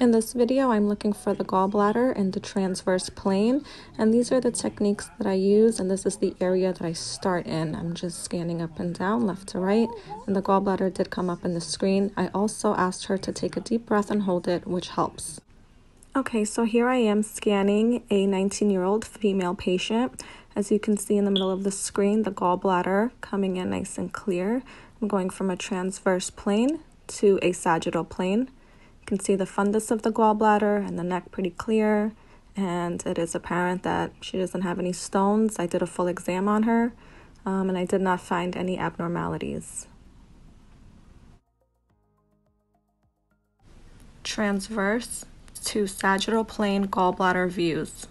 In this video, I'm looking for the gallbladder in the transverse plane, and these are the techniques that I use, and this is the area that I start in. I'm just scanning up and down, left to right, and the gallbladder did come up in the screen. I also asked her to take a deep breath and hold it, which helps. Okay, so here I am scanning a 19-year-old female patient. As you can see in the middle of the screen, the gallbladder coming in nice and clear. I'm going from a transverse plane to a sagittal plane. You can see the fundus of the gallbladder and the neck pretty clear, and it is apparent that she doesn't have any stones. I did a full exam on her, and I did not find any abnormalities. Transverse to sagittal plane gallbladder views.